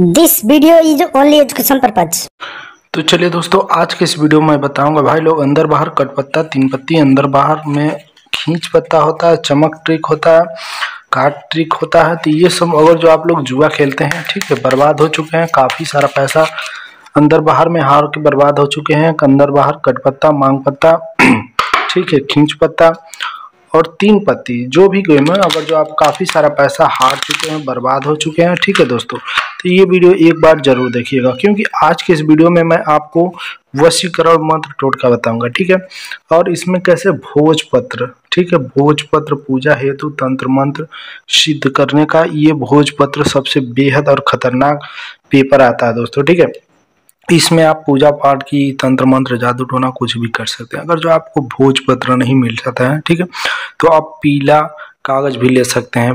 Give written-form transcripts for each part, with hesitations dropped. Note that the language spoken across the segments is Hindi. This video is only education purpose. तो चलिए दोस्तों, आज के इस वीडियो में बताऊंगा भाई लोग अंदर बाहर कट पत्ता तीन पत्ती। अंदर बाहर में खींच पत्ता होता है, चमक ट्रिक होता है, काट ट्रिक होता है। तो ये सब अगर जो आप लोग जुआ खेलते हैं, ठीक है, बर्बाद हो चुके हैं, काफ़ी सारा पैसा अंदर बाहर में हार के बर्बाद हो चुके हैं। अंदर बाहर कट पत्ता, मांग पत्ता, ठीक है, खींच पत्ता और तीन पत्ती, जो भी गेम है, अगर जो आप काफ़ी सारा पैसा हार चुके हैं, बर्बाद हो चुके हैं, ठीक है दोस्तों, तो ये वीडियो एक बार ज़रूर देखिएगा, क्योंकि आज के इस वीडियो में मैं आपको वशीकरण मंत्र टोटका बताऊंगा, ठीक है। और इसमें कैसे भोजपत्र, ठीक है, भोजपत्र पूजा हेतु तंत्र मंत्र सिद्ध करने का, ये भोजपत्र सबसे बेहद और ख़तरनाक पेपर आता है दोस्तों, ठीक है। इसमें आप पूजा पाठ की, तंत्र मंत्र, जादू टोना कुछ भी कर सकते हैं। अगर जो आपको भोजपत्र नहीं मिल सकता है, ठीक है, तो आप पीला कागज़ भी ले सकते हैं,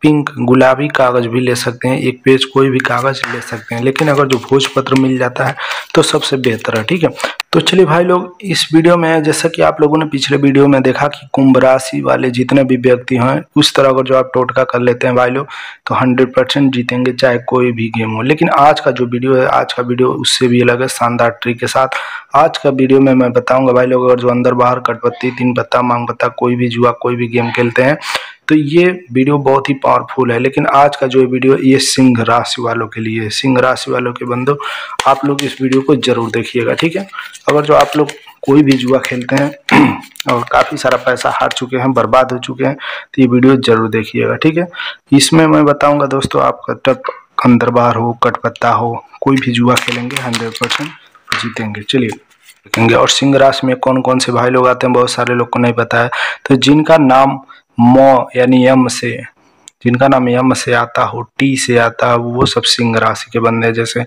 पिंक गुलाबी कागज़ भी ले सकते हैं, एक पेज कोई भी कागज़ ले सकते हैं, लेकिन अगर जो भोजपत्र मिल जाता है तो सबसे बेहतर है, ठीक है। तो चलिए भाई लोग, इस वीडियो में जैसा कि आप लोगों ने पिछले वीडियो में देखा कि कुंभ राशि वाले जितने भी व्यक्ति हैं, उस तरह अगर जो आप टोटका कर लेते हैं भाई लोग, तो 100% जीतेंगे, चाहे कोई भी गेम हो। लेकिन आज का जो वीडियो है, आज का वीडियो उससे भी अलग है, शानदार ट्रिक के साथ। आज का वीडियो में मैं बताऊंगा भाई लोग, अगर जो अंदर बाहर कट पत्ती, तीन पत्ता, मांग पत्ता, कोई भी जुआ, कोई भी गेम खेलते हैं, तो ये वीडियो बहुत ही पावरफुल है। लेकिन आज का जो वीडियो, ये सिंह राशि वालों के लिए है। सिंह राशि वालों के बंदो, आप लोग इस वीडियो को ज़रूर देखिएगा, ठीक है। अगर जो आप लोग कोई भी जुआ खेलते हैं और काफ़ी सारा पैसा हार चुके हैं, बर्बाद हो चुके हैं, तो ये वीडियो ज़रूर देखिएगा, ठीक है। इसमें मैं बताऊँगा दोस्तों, आपका तब अंदर बाहर हो, कट पत्ता हो, कोई भी जुआ खेलेंगे 100% जीतेंगे। चलिए देखेंगे, और सिंह राशि में कौन कौन से भाई लोग आते हैं, बहुत सारे लोग को नहीं पता है। तो जिनका नाम मो यानी यम से, जिनका नाम यम से आता हो, टी से आता हो, वो सब सिंह राशि के बंदे हैं। जैसे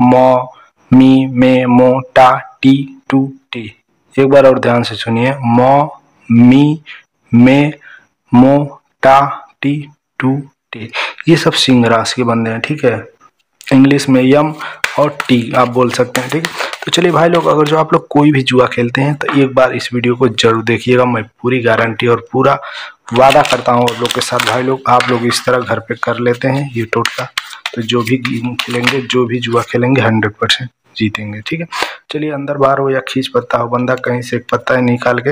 मो, मी, मे, मो, टा, टी, टू, टी। एक बार और ध्यान से सुनिए, मो, मी, मे, मो, टा, टी, टू, टी, ये सब सिंह राशि के बंदे हैं, ठीक है। इंग्लिश में यम और टी आप बोल सकते हैं, ठीक है। तो चलिए भाई लोग, अगर जो आप लोग कोई भी जुआ खेलते हैं, तो एक बार इस वीडियो को जरूर देखिएगा। मैं पूरी गारंटी और पूरा वादा करता हूँ आप लोग के साथ भाई लोग, आप लोग इस तरह घर पे कर लेते हैं ये टोटका, तो जो भी गेम खेलेंगे, जो भी जुआ खेलेंगे, 100% जीतेंगे, ठीक है। चलिए, अंदर बाहर हो या खींच पत्ता हो, बंदा कहीं से एक पत्ता निकाल के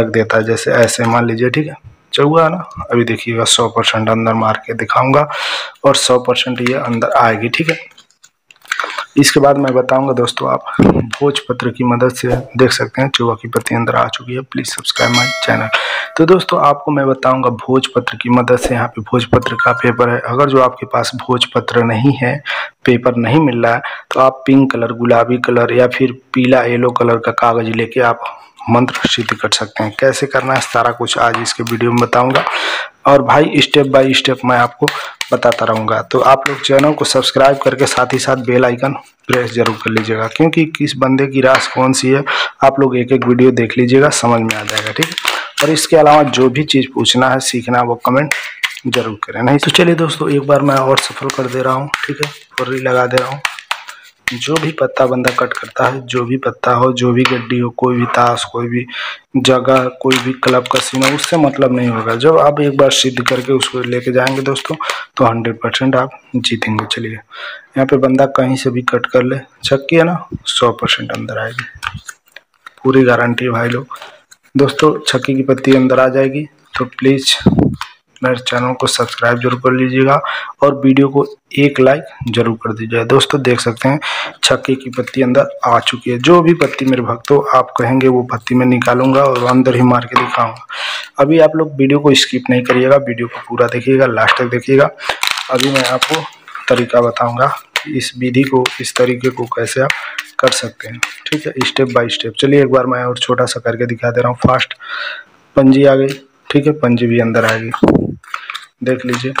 रख देता है, जैसे ऐसे मान लीजिए, ठीक है, चौगा ना, अभी देखिएगा 100% अंदर मार के दिखाऊँगा और 100% ये अंदर आएगी, ठीक है। इसके बाद मैं बताऊंगा दोस्तों, आप भोजपत्र की मदद से देख सकते हैं, चौवा की पत्ती अंदर आ चुकी है। Please subscribe my channel. तो दोस्तों, आपको मैं बताऊंगा भोजपत्र की मदद से, यहाँ पे भोजपत्र का पेपर है। अगर जो आपके पास भोजपत्र नहीं है, पेपर नहीं मिल रहा है, तो आप पिंक कलर, गुलाबी कलर या फिर पीला येलो कलर का कागज़ लेके आप मंत्र सिद्ध कर सकते हैं। कैसे करना है, सारा कुछ आज इसके वीडियो में बताऊँगा, और भाई स्टेप बाय स्टेप मैं आपको बताता रहूँगा। तो आप लोग चैनल को सब्सक्राइब करके साथ ही साथ बेल आइकन प्रेस जरूर कर लीजिएगा, क्योंकि किस बंदे की राशि कौन सी है, आप लोग एक एक वीडियो देख लीजिएगा, समझ में आ जाएगा, ठीक है। और इसके अलावा जो भी चीज़ पूछना है, सीखना है, वो कमेंट जरूर करें। नहीं तो चलिए दोस्तों, एक बार मैं और सफल कर दे रहा हूँ, ठीक है, फुर्री लगा दे रहा हूँ। जो भी पत्ता बंदा कट करता है, जो भी पत्ता हो, जो भी गड्डी हो, कोई भी ताश, कोई भी जगह, कोई भी क्लब का सीन, उससे मतलब नहीं होगा। जब आप एक बार सिद्ध करके उसको लेके जाएंगे दोस्तों, तो 100% आप जीतेंगे। चलिए, यहाँ पे बंदा कहीं से भी कट कर ले, चेक किया ना, 100% अंदर आएगी, पूरी गारंटी है भाई लोग। दोस्तों, छक्की की पत्ती अंदर आ जाएगी, तो प्लीज़ मेरे चैनल को सब्सक्राइब जरूर कर लीजिएगा और वीडियो को एक लाइक जरूर कर दीजिएगा। दोस्तों, देख सकते हैं छक्के की पत्ती अंदर आ चुकी है। जो भी पत्ती मेरे भक्तों आप कहेंगे, वो पत्ती मैं निकालूंगा और अंदर ही मार के दिखाऊंगा। अभी आप लोग वीडियो को स्किप नहीं करिएगा, वीडियो को पूरा देखिएगा, लास्ट तक देखिएगा। अभी मैं आपको तरीका बताऊँगा, इस विधि को, इस तरीके को कैसे आप कर सकते हैं, ठीक है, स्टेप बाय स्टेप। चलिए, एक बार मैं और छोटा सा करके दिखा दे रहा हूँ। फास्ट पंजी आ गई, ठीक है, पंजी भी अंदर आएगी, देख लीजिए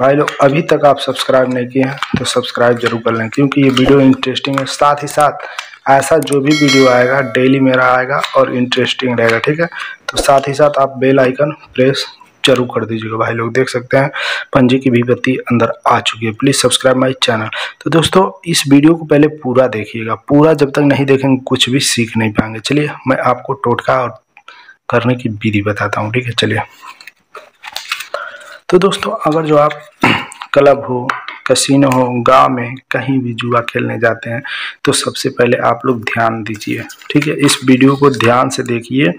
भाई लोग। अभी तक आप सब्सक्राइब नहीं किए हैं, तो सब्सक्राइब जरूर कर लें, क्योंकि ये वीडियो इंटरेस्टिंग है। साथ ही साथ ऐसा जो भी वीडियो आएगा, डेली मेरा आएगा और इंटरेस्टिंग रहेगा, ठीक है। तो साथ ही साथ आप बेल आइकन प्रेस जरूर कर दीजिएगा भाई लोग। देख सकते हैं पंजी की भी पत्ती अंदर आ चुकी है। Please subscribe my channel. तो दोस्तों, इस वीडियो को पहले पूरा देखिएगा, पूरा जब तक नहीं देखेंगे कुछ भी सीख नहीं पाएंगे। चलिए, मैं आपको टोटका और करने की विधि बताता हूँ, ठीक है। चलिए, तो दोस्तों, अगर जो आप क्लब हो, कैसीनो हो, गांव में कहीं भी जुआ खेलने जाते हैं तो सबसे पहले आप लोग ध्यान दीजिए। ठीक है, इस वीडियो को ध्यान से देखिए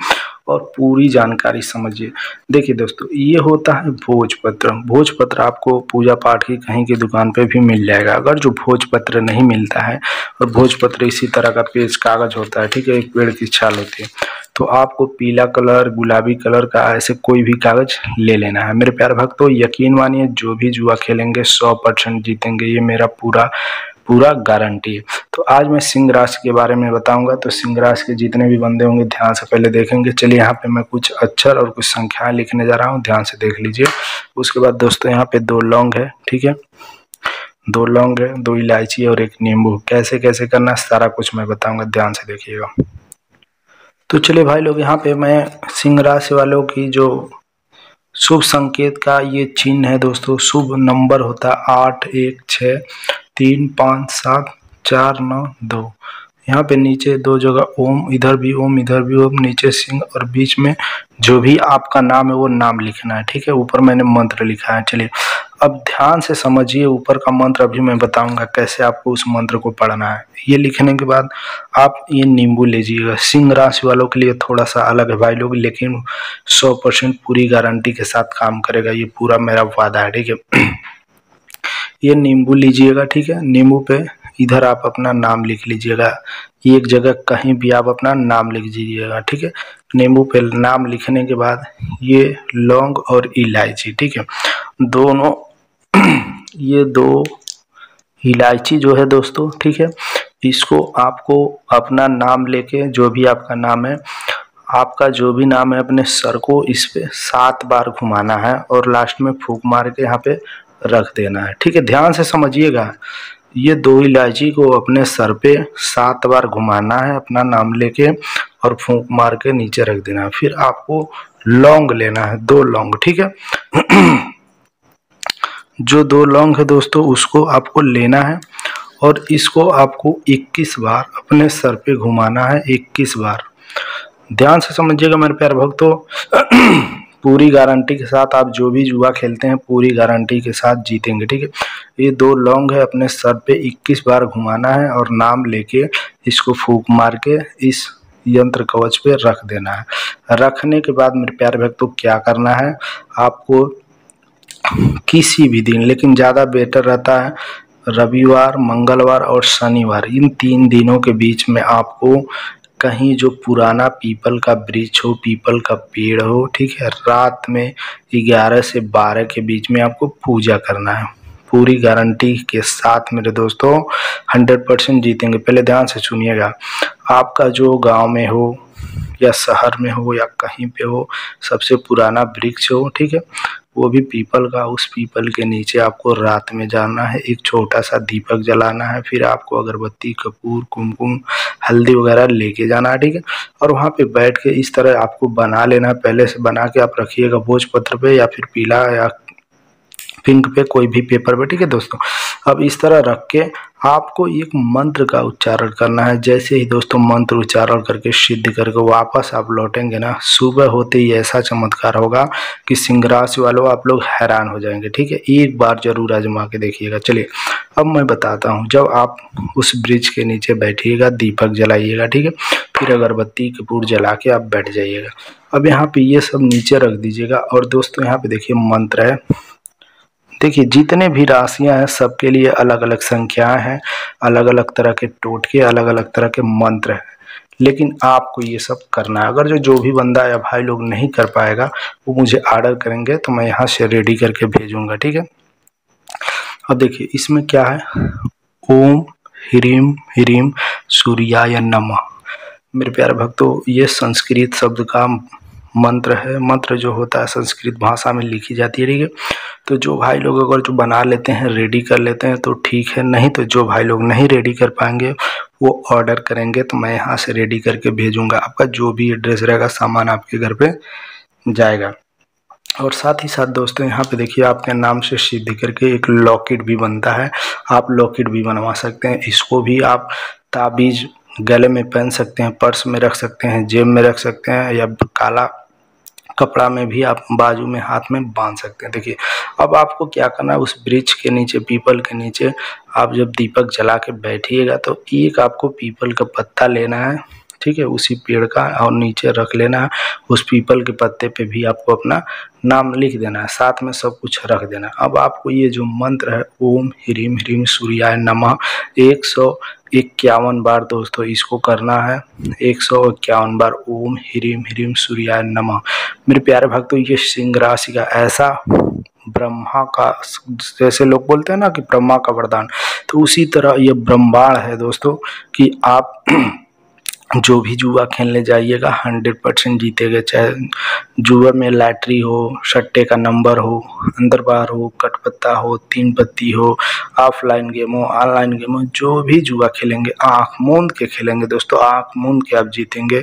और पूरी जानकारी समझिए। देखिए दोस्तों, ये होता है भोजपत्र। भोजपत्र आपको पूजा पाठ की कहीं की दुकान पे भी मिल जाएगा। अगर जो भोजपत्र नहीं मिलता है, और भोजपत्र इसी तरह का पेज कागज होता है, ठीक है, एक पेड़ की छाल होती है, तो आपको पीला कलर, गुलाबी कलर का ऐसे कोई भी कागज ले लेना है। मेरे प्यारे भक्तों, यकीन मानिए जो भी जुआ खेलेंगे 100% जीतेंगे, ये मेरा पूरा गारंटी है। तो आज मैं सिंह राशि के बारे में बताऊंगा। तो सिंह राशि के जितने भी बंदे होंगे ध्यान से पहले देखेंगे। चलिए, यहाँ पे मैं कुछ अक्षर और कुछ संख्याएं लिखने जा रहा हूँ, ध्यान से देख लीजिए। उसके बाद दोस्तों, यहाँ पे 2 लौंग है, ठीक है, 2 लौंग है, 2 इलायची और 1 नींबू। कैसे कैसे करना सारा कुछ मैं बताऊँगा, ध्यान से देखिएगा। तो चलिए भाई लोग, यहाँ पे मैं सिंह राशि वालों की जो शुभ संकेत का ये चिन्ह है दोस्तों, शुभ नंबर होता है 8 1 6 3 5 7 4 9 2। यहाँ पे नीचे 2 जगह ओम, इधर भी ओम, नीचे सिंह और बीच में जो भी आपका नाम है वो नाम लिखना है, ठीक है। ऊपर मैंने मंत्र लिखा है। चलिए अब ध्यान से समझिए, ऊपर का मंत्र अभी मैं बताऊंगा कैसे आपको उस मंत्र को पढ़ना है। ये लिखने के बाद आप ये नींबू लीजिएगा। सिंह राशि वालों के लिए थोड़ा सा अलग है भाई लोग, लेकिन 100% पूरी गारंटी के साथ काम करेगा, ये पूरा मेरा वादा है, ठीक है। ये नींबू लीजिएगा, ठीक है, नींबू पे इधर आप अपना नाम लिख लीजिएगा। एक जगह कहीं भी आप अपना नाम लिख दीजिएगा, ठीक है। नींबू पे नाम लिखने के बाद ये लौंग और इलायची, ठीक है, दोनों, ये 2 इलायची जो है दोस्तों, ठीक है, इसको आपको अपना नाम लेके, जो भी आपका नाम है, आपका जो भी नाम है, अपने सर को इस पे 7 बार घुमाना है और लास्ट में फूंक मार के यहाँ पे रख देना है, ठीक है। ध्यान से समझिएगा, ये 2 इलायची को अपने सर पे 7 बार घुमाना है अपना नाम लेके और फूंक मार के नीचे रख देना है। फिर आपको लौंग लेना है, 2 लौंग, ठीक है। जो 2 लौंग है दोस्तों, उसको आपको लेना है और इसको आपको 21 बार अपने सर पे घुमाना है, 21 बार। ध्यान से समझिएगा मेरे प्यारे भक्तों, पूरी गारंटी के साथ आप जो भी जुआ खेलते हैं पूरी गारंटी के साथ जीतेंगे, ठीक है। ये 2 लौंग है, अपने सर पे 21 बार घुमाना है और नाम लेके इसको फूंक मार के इस यंत्र कवच पे रख देना है। रखने के बाद मेरे प्यारे भक्तों, क्या करना है आपको, किसी भी दिन, लेकिन ज़्यादा बेटर रहता है रविवार, मंगलवार और शनिवार, इन 3 दिनों के बीच में आपको कहीं जो पुराना पीपल का वृक्ष हो, पीपल का पेड़ हो, ठीक है, रात में 11 से 12 के बीच में आपको पूजा करना है। पूरी गारंटी के साथ मेरे दोस्तों 100% जीतेंगे। पहले ध्यान से सुनिएगा, आपका जो गांव में हो या शहर में हो या कहीं पे हो, सबसे पुराना वृक्ष हो, ठीक है, वो भी पीपल का, उस पीपल के नीचे आपको रात में जाना है, एक छोटा सा दीपक जलाना है, फिर आपको अगरबत्ती, कपूर, कुमकुम, हल्दी वगैरह लेके जाना है, ठीक है, और वहाँ पे बैठ के इस तरह आपको बना लेना है। पहले से बना के आप रखिएगा भोजपत्र पे या फिर पीला या पिंक पे, कोई भी पेपर पे, ठीक है दोस्तों। अब इस तरह रख के आपको एक मंत्र का उच्चारण करना है। जैसे ही दोस्तों मंत्र उच्चारण करके सिद्ध करके वापस आप लौटेंगे ना, सुबह होते ही ऐसा चमत्कार होगा कि सिंह राशि वालों आप लोग हैरान हो जाएंगे, ठीक है। एक बार जरूर आजमा के देखिएगा। चलिए अब मैं बताता हूँ, जब आप उस ब्रिज के नीचे बैठिएगा, दीपक जलाइएगा, ठीक है, फिर अगरबत्ती, कपूर जला के आप बैठ जाइएगा। अब यहाँ पर ये सब नीचे रख दीजिएगा और दोस्तों यहाँ पर देखिए मंत्र है। देखिए जितने भी राशियां हैं सबके लिए अलग अलग संख्याएं हैं, अलग अलग तरह के टोटके, अलग अलग तरह के मंत्र हैं, लेकिन आपको ये सब करना है। अगर जो भी बंदा या भाई लोग नहीं कर पाएगा वो मुझे ऑर्डर करेंगे तो मैं यहाँ से रेडी करके भेजूंगा, ठीक है। अब देखिए इसमें क्या है, ओम ह्रीम ह्रीम सूर्याय नमः। मेरे प्यारे भक्तों, ये संस्कृत शब्द का मंत्र है। मंत्र जो होता है संस्कृत भाषा में लिखी जाती है, ठीक है। तो जो भाई लोग अगर जो बना लेते हैं, रेडी कर लेते हैं तो ठीक है, नहीं तो जो भाई लोग नहीं रेडी कर पाएंगे वो ऑर्डर करेंगे तो मैं यहाँ से रेडी करके भेजूंगा। आपका जो भी एड्रेस रहेगा सामान आपके घर पे जाएगा। और साथ ही साथ दोस्तों यहाँ पे देखिए, आपके नाम से सिद्ध करके एक लॉकेट भी बनता है, आप लॉकेट भी बनवा सकते हैं। इसको भी आप ताबीज गले में पहन सकते हैं, पर्स में रख सकते हैं, जेब में रख सकते हैं, या काला कपड़ा में भी आप बाजू में हाथ में बांध सकते हैं। देखिए अब आपको क्या करना है, उस वृक्ष के नीचे, पीपल के नीचे आप जब दीपक जला के बैठिएगा तो एक आपको पीपल का पत्ता लेना है, ठीक है, उसी पेड़ का, और नीचे रख लेना है। उस पीपल के पत्ते पे भी आपको अपना नाम लिख देना है, साथ में सब कुछ रख देना है। अब आपको ये जो मंत्र है ओम ह्रीम ह्रीम सूर्याय नमः 151 बार दोस्तों इसको करना है। 151 बार ओम ह्रीम ह्रीम सूर्याय नमः। मेरे प्यारे भक्तों, ये सिंह राशि का ऐसा ब्रह्मा का, जैसे लोग बोलते हैं ना कि ब्रह्मा का वरदान, तो उसी तरह ये ब्रह्मांड है दोस्तों कि आप जो भी जुआ खेलने जाइएगा 100% जीतेगा, चाहे जुआ में लैटरी हो, सट्टे का नंबर हो, अंदर बाहर हो, कट पत्ता हो, तीन पत्ती हो, ऑफलाइन गेम हो, ऑनलाइन गेम हो, जो भी जुआ खेलेंगे आँख मूंद के खेलेंगे दोस्तों, आँख मूंद के आप जीतेंगे।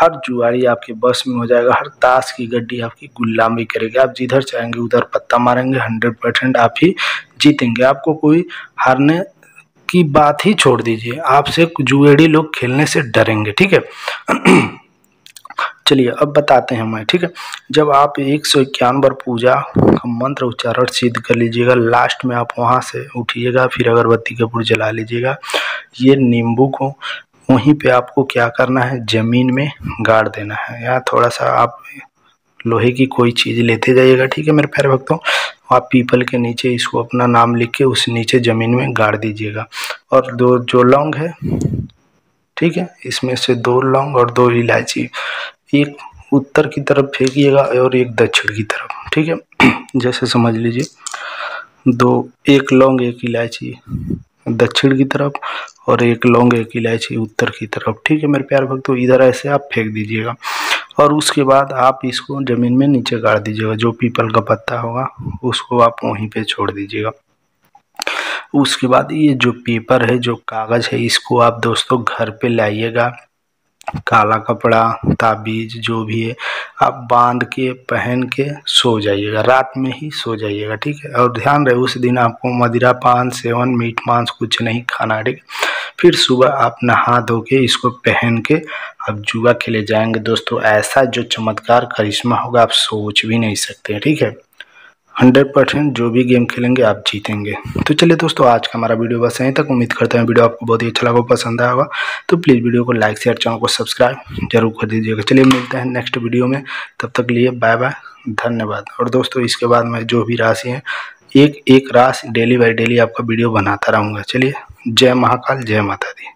हर जुआरी आपके बस में हो जाएगा, हर ताश की गड्डी आपकी गुलामी करेगी, आप जिधर चाहेंगे उधर पत्ता मारेंगे, 100% आप ही जीतेंगे। आपको कोई हारने की बात ही छोड़ दीजिए, आपसे जुएड़ी लोग खेलने से डरेंगे, ठीक है। चलिए अब बताते हैं मैं, ठीक है। जब आप 151 बार पूजा का मंत्र उच्चारण सिद्ध कर लीजिएगा, लास्ट में आप वहाँ से उठिएगा, फिर अगरबत्ती का पुर जला लीजिएगा। ये नींबू को वहीं पे आपको क्या करना है, ज़मीन में गाड़ देना है, या थोड़ा सा आप लोहे की कोई चीज़ लेते जाइएगा, ठीक है मेरे प्यारे भक्तों। आप पीपल के नीचे इसको अपना नाम लिख के उस नीचे ज़मीन में गाड़ दीजिएगा। और दो जो लौंग है, ठीक है, इसमें से 2 लौंग और 2 इलायची, एक उत्तर की तरफ फेंकिएगा और एक दक्षिण की तरफ, ठीक है। जैसे समझ लीजिए 2, 1 लौंग 1 इलायची दक्षिण की तरफ और 1 लौंग 1 इलायची उत्तर की तरफ, ठीक है मेरे प्यारे भक्तों। इधर ऐसे आप फेंक दीजिएगा और उसके बाद आप इसको ज़मीन में नीचे गाड़ दीजिएगा। जो पीपल का पत्ता होगा उसको आप वहीं पे छोड़ दीजिएगा। उसके बाद ये जो पेपर है, जो कागज़ है, इसको आप दोस्तों घर पे लाइएगा। काला कपड़ा, ताबीज़ जो भी है आप बांध के पहन के सो जाइएगा, रात में ही सो जाइएगा, ठीक है। और ध्यान रहे उस दिन आपको मदिरा, पान, सेवन, मीट मांस कुछ नहीं खाना, ठीक है। फिर सुबह आप नहा धो के इसको पहन के आप जुआ खेले जाएंगे दोस्तों। ऐसा जो चमत्कार करिश्मा होगा आप सोच भी नहीं सकते, ठीक है। 100% जो भी गेम खेलेंगे आप जीतेंगे। तो चलिए दोस्तों, आज का हमारा वीडियो बस यहीं तक। उम्मीद करता हूँ वीडियो आपको बहुत ही अच्छा लगा, पसंद आया होगा। तो प्लीज़ वीडियो को लाइक, शेयर, चैनल को सब्सक्राइब जरूर कर दीजिएगा। चलिए मिलते हैं नेक्स्ट वीडियो में, तब तक लिए बाय बाय, धन्यवाद। और दोस्तों इसके बाद मैं जो भी राशि हैं एक राशि डेली बाय डेली आपका वीडियो बनाता रहूँगा। चलिए जय महाकाल, जय माता दी।